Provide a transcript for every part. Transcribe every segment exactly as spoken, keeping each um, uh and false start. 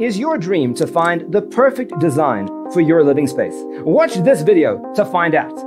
is your dream to find the perfect design for your living space? Watch this video to find out.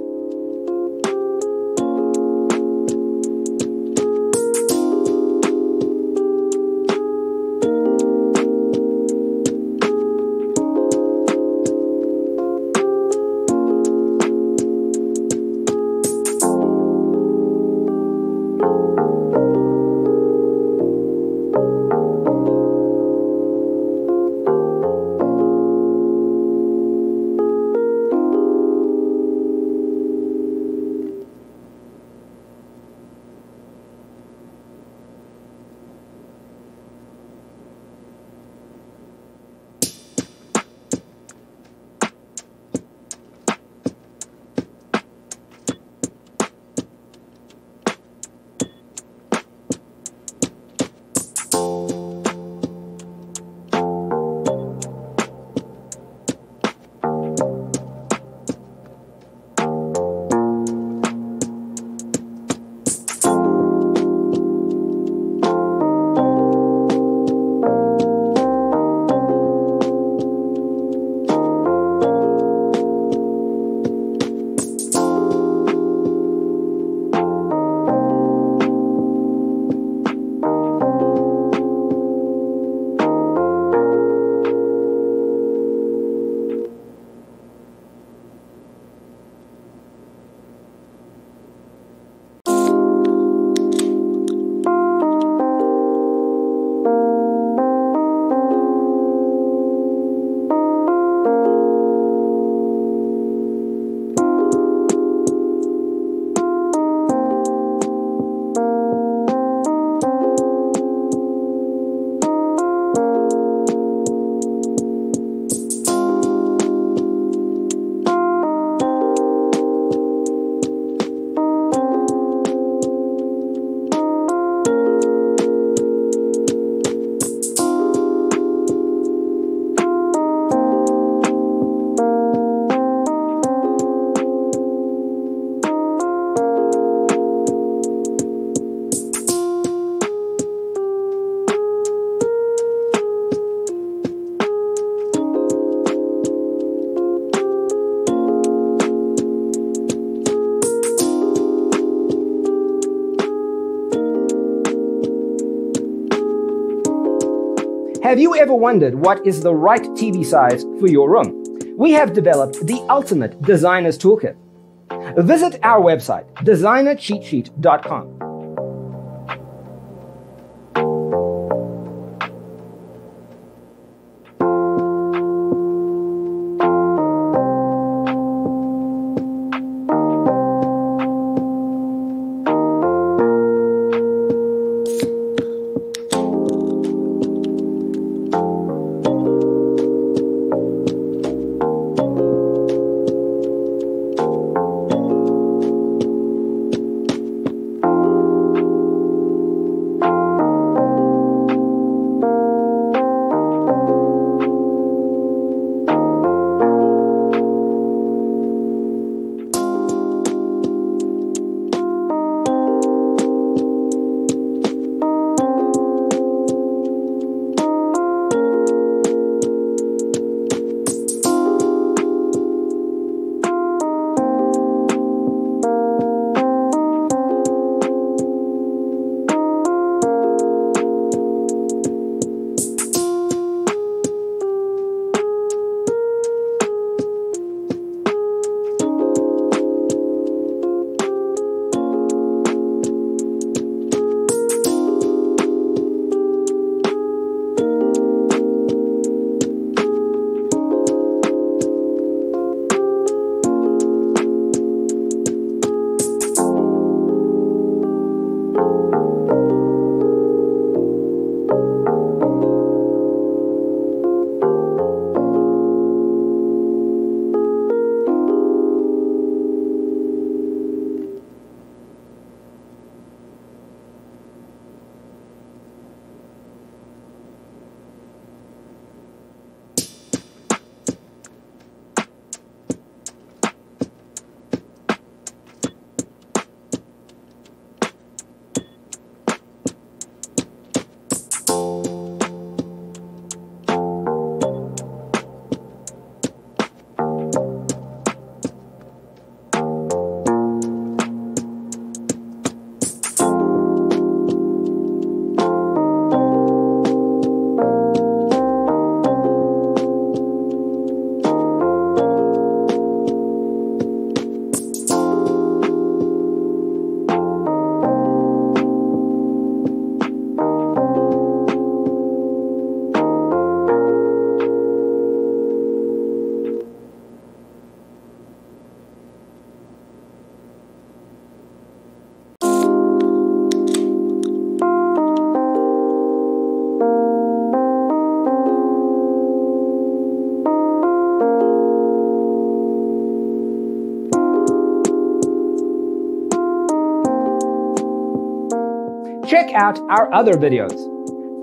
Have you ever wondered what is the right T V size for your room? We have developed the ultimate designer's toolkit. Visit our website, designer cheat sheet dot com. Check out our other videos.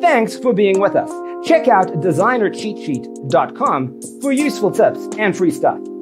Thanks for being with us. Check out designer cheat sheet dot com for useful tips and free stuff.